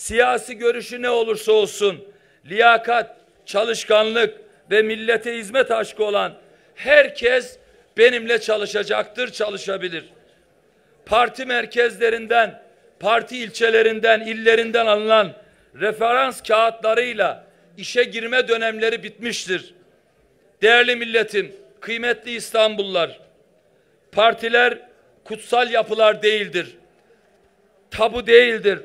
siyasi görüşü ne olursa olsun, liyakat, çalışkanlık ve millete hizmet aşkı olan herkes benimle çalışacaktır, çalışabilir. Parti merkezlerinden, parti ilçelerinden, illerinden alınan referans kağıtlarıyla işe girme dönemleri bitmiştir. Değerli milletim, kıymetli İstanbullular, partiler kutsal yapılar değildir. Tabu değildir.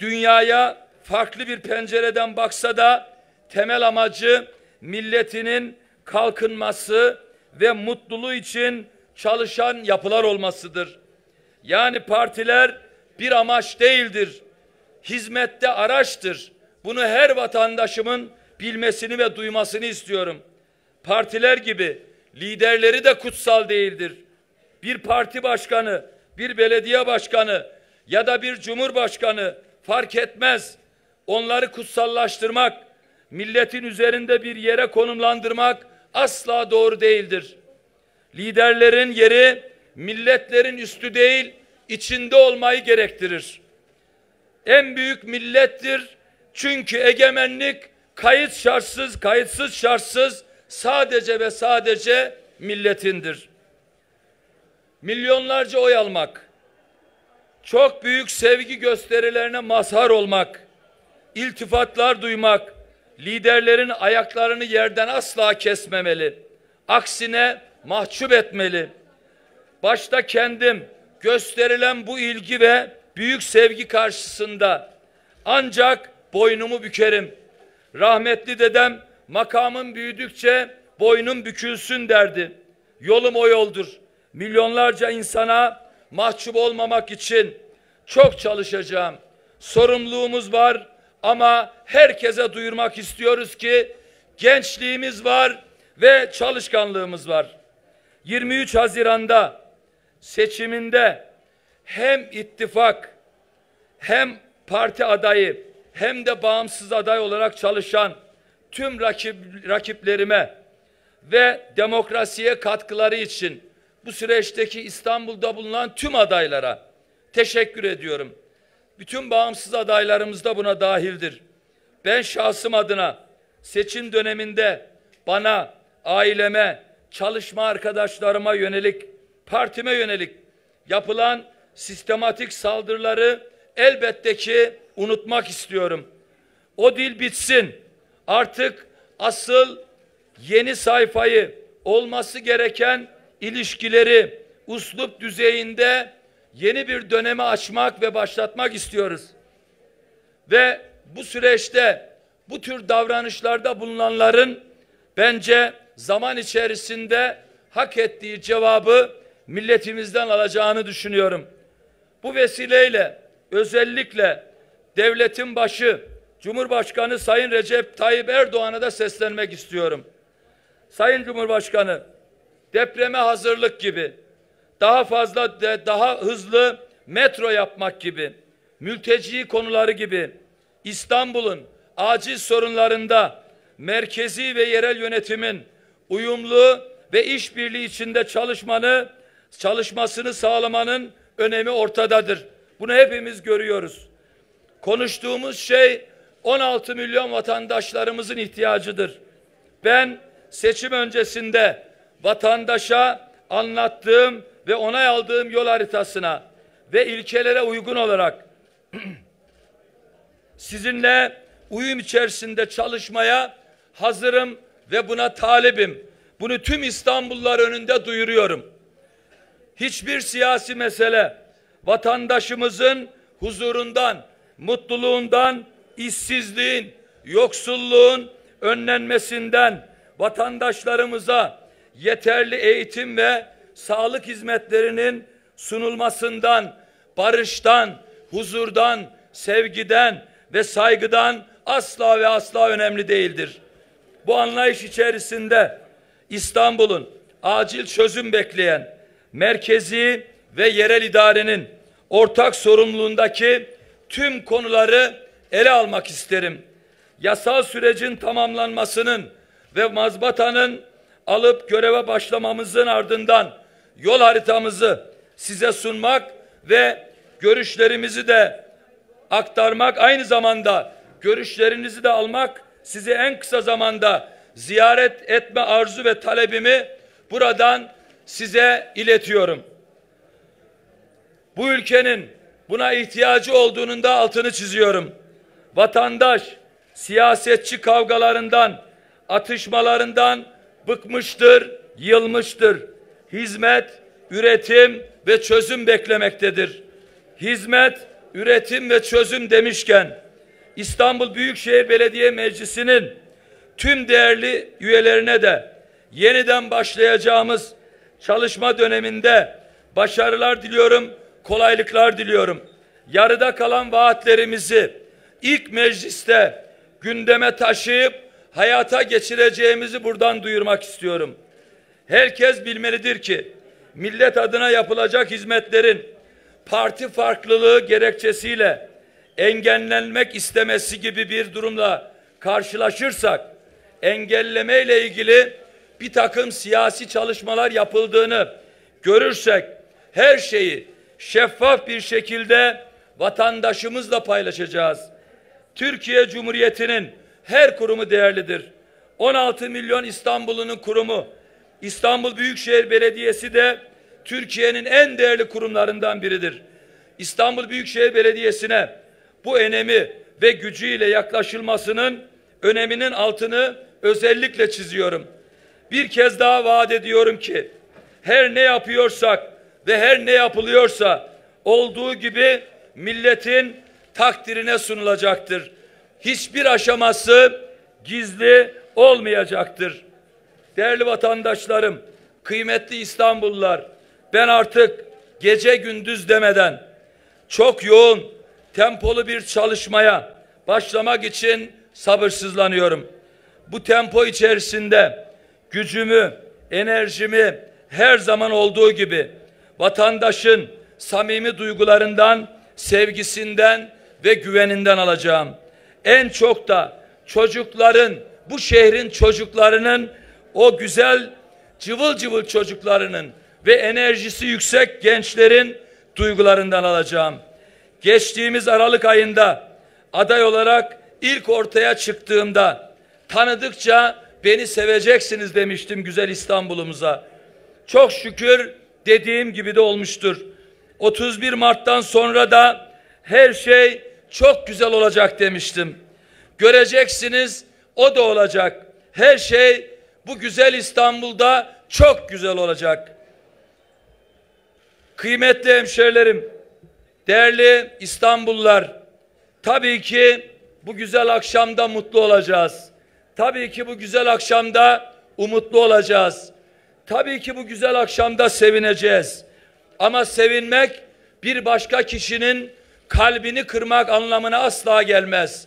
Dünyaya farklı bir pencereden baksa da temel amacı milletinin kalkınması ve mutluluğu için çalışan yapılar olmasıdır. Yani partiler bir amaç değildir. Hizmette araçtır. Bunu her vatandaşımın bilmesini ve duymasını istiyorum. Partiler gibi liderleri de kutsal değildir. Bir parti başkanı, bir belediye başkanı ya da bir cumhurbaşkanı fark etmez. Onları kutsallaştırmak, milletin üzerinde bir yere konumlandırmak asla doğru değildir. Liderlerin yeri milletlerin üstü değil, içinde olmayı gerektirir. En büyük millettir. Çünkü egemenlik kayıtsız şartsız sadece ve sadece milletindir. Milyonlarca oy almak, çok büyük sevgi gösterilerine mazhar olmak, iltifatlar duymak, liderlerin ayaklarını yerden asla kesmemeli. Aksine mahcup etmeli. Başta kendim, gösterilen bu ilgi ve büyük sevgi karşısında ancak boynumu bükerim. Rahmetli dedem makamım büyüdükçe boynum bükülsün derdi. Yolum o yoldur. Milyonlarca insana mahcup olmamak için çok çalışacağım. Sorumluluğumuz var ama herkese duyurmak istiyoruz ki gençliğimiz var ve çalışkanlığımız var. 23 Haziran'da seçiminde hem ittifak hem parti adayı hem de bağımsız aday olarak çalışan tüm rakiplerime ve demokrasiye katkıları için bu süreçteki İstanbul'da bulunan tüm adaylara teşekkür ediyorum. Bütün bağımsız adaylarımız da buna dahildir. Ben şahsım adına seçim döneminde bana, aileme, çalışma arkadaşlarıma yönelik, partime yönelik yapılan sistematik saldırıları elbette ki unutmak istiyorum. O dil bitsin. Artık asıl yeni sayfayı, olması gereken ilişkileri üslup düzeyinde yeni bir dönemi açmak ve başlatmak istiyoruz. Ve bu süreçte bu tür davranışlarda bulunanların bence zaman içerisinde hak ettiği cevabı milletimizden alacağını düşünüyorum. Bu vesileyle özellikle devletin başı Cumhurbaşkanı Sayın Recep Tayyip Erdoğan'a da seslenmek istiyorum. Sayın Cumhurbaşkanı, depreme hazırlık gibi, daha fazla daha hızlı metro yapmak gibi, mülteci konuları gibi, İstanbul'un acil sorunlarında merkezi ve yerel yönetimin uyumlu ve işbirliği içinde çalışmasını sağlamanın önemi ortadadır. Bunu hepimiz görüyoruz. Konuştuğumuz şey 16 milyon vatandaşlarımızın ihtiyacıdır. Ben seçim öncesinde vatandaşa anlattığım ve onay aldığım yol haritasına ve ilkelere uygun olarak sizinle uyum içerisinde çalışmaya hazırım ve buna talibim. Bunu tüm İstanbullular önünde duyuruyorum. Hiçbir siyasi mesele vatandaşımızın huzurundan, mutluluğundan, işsizliğin, yoksulluğun önlenmesinden, vatandaşlarımıza yeterli eğitim ve sağlık hizmetlerinin sunulmasından, barıştan, huzurdan, sevgiden ve saygıdan asla ve asla önemli değildir. Bu anlayış içerisinde İstanbul'un acil çözüm bekleyen merkezi ve yerel idarenin ortak sorumluluğundaki tüm konuları ele almak isterim. Yasal sürecin tamamlanmasının ve mazbatanın alıp göreve başlamamızın ardından yol haritamızı size sunmak ve görüşlerimizi de aktarmak, aynı zamanda görüşlerinizi de almak, sizi en kısa zamanda ziyaret etme arzu ve talebimi buradan size iletiyorum. Bu ülkenin buna ihtiyacı olduğunun da altını çiziyorum. Vatandaş, siyasetçi kavgalarından, atışmalarından bıkmıştır, yılmıştır. Hizmet, üretim ve çözüm beklemektedir. Hizmet, üretim ve çözüm demişken, İstanbul Büyükşehir Belediye Meclisi'nin tüm değerli üyelerine de yeniden başlayacağımız çalışma döneminde başarılar diliyorum, kolaylıklar diliyorum. Yarıda kalan vaatlerimizi ilk mecliste gündeme taşıyıp hayata geçireceğimizi buradan duyurmak istiyorum. Herkes bilmelidir ki millet adına yapılacak hizmetlerin parti farklılığı gerekçesiyle engellenmek istemesi gibi bir durumla karşılaşırsak engelleme ile ilgili bir takım siyasi çalışmalar yapıldığını görürsek her şeyi şeffaf bir şekilde vatandaşımızla paylaşacağız. Türkiye Cumhuriyeti'nin her kurumu değerlidir. 16 milyon İstanbul'unun kurumu İstanbul Büyükşehir Belediyesi de Türkiye'nin en değerli kurumlarından biridir. İstanbul Büyükşehir Belediyesi'ne bu önemi ve gücüyle yaklaşılmasının öneminin altını özellikle çiziyorum. Bir kez daha vaat ediyorum ki her ne yapıyorsak ve her ne yapılıyorsa olduğu gibi milletin takdirine sunulacaktır. Hiçbir aşaması gizli olmayacaktır. Değerli vatandaşlarım, kıymetli İstanbullular, ben artık gece gündüz demeden çok yoğun, tempolu bir çalışmaya başlamak için sabırsızlanıyorum. Bu tempo içerisinde gücümü, enerjimi her zaman olduğu gibi vatandaşın samimi duygularından, sevgisinden ve güveninden alacağım. En çok da çocukların, bu şehrin çocuklarının, o güzel cıvıl cıvıl çocuklarının ve enerjisi yüksek gençlerin duygularından alacağım. Geçtiğimiz Aralık ayında aday olarak ilk ortaya çıktığımda tanıdıkça beni seveceksiniz demiştim güzel İstanbul'umuza. Çok şükür dediğim gibi de olmuştur. 31 Mart'tan sonra da her şey çok güzel olacak demiştim. Göreceksiniz, o da olacak. Her şey bu güzel İstanbul'da çok güzel olacak. Kıymetli hemşehrilerim, değerli İstanbullular, tabii ki bu güzel akşamda mutlu olacağız. Tabii ki bu güzel akşamda umutlu olacağız. Tabii ki bu güzel akşamda sevineceğiz. Ama sevinmek bir başka kişinin kalbini kırmak anlamına asla gelmez.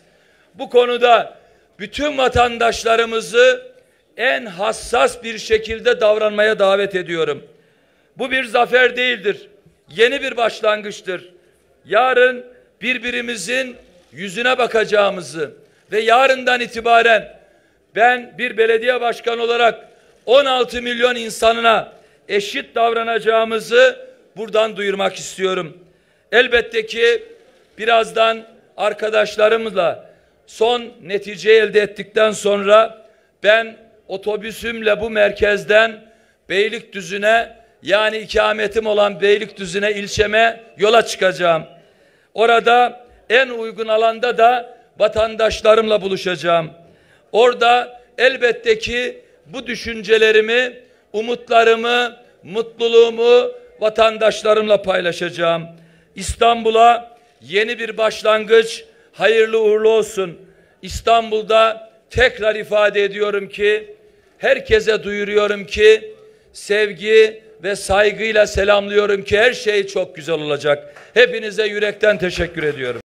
Bu konuda bütün vatandaşlarımızı en hassas bir şekilde davranmaya davet ediyorum. Bu bir zafer değildir. Yeni bir başlangıçtır. Yarın birbirimizin yüzüne bakacağımızı ve yarından itibaren ben bir belediye başkanı olarak 16 milyon insanına eşit davranacağımızı buradan duyurmak istiyorum. Elbette ki birazdan arkadaşlarımızla son neticeyi elde ettikten sonra ben otobüsümle bu merkezden Beylikdüzü'ne, yani ikametim olan Beylikdüzü'ne, ilçeme yola çıkacağım. Orada en uygun alanda da vatandaşlarımla buluşacağım. Orada elbette ki bu düşüncelerimi, umutlarımı, mutluluğumu vatandaşlarımla paylaşacağım. İstanbul'a yeni bir başlangıç, hayırlı uğurlu olsun. İstanbul'da tekrar ifade ediyorum ki, herkese duyuruyorum ki, sevgi ve saygıyla selamlıyorum ki her şey çok güzel olacak. Hepinize yürekten teşekkür ediyorum.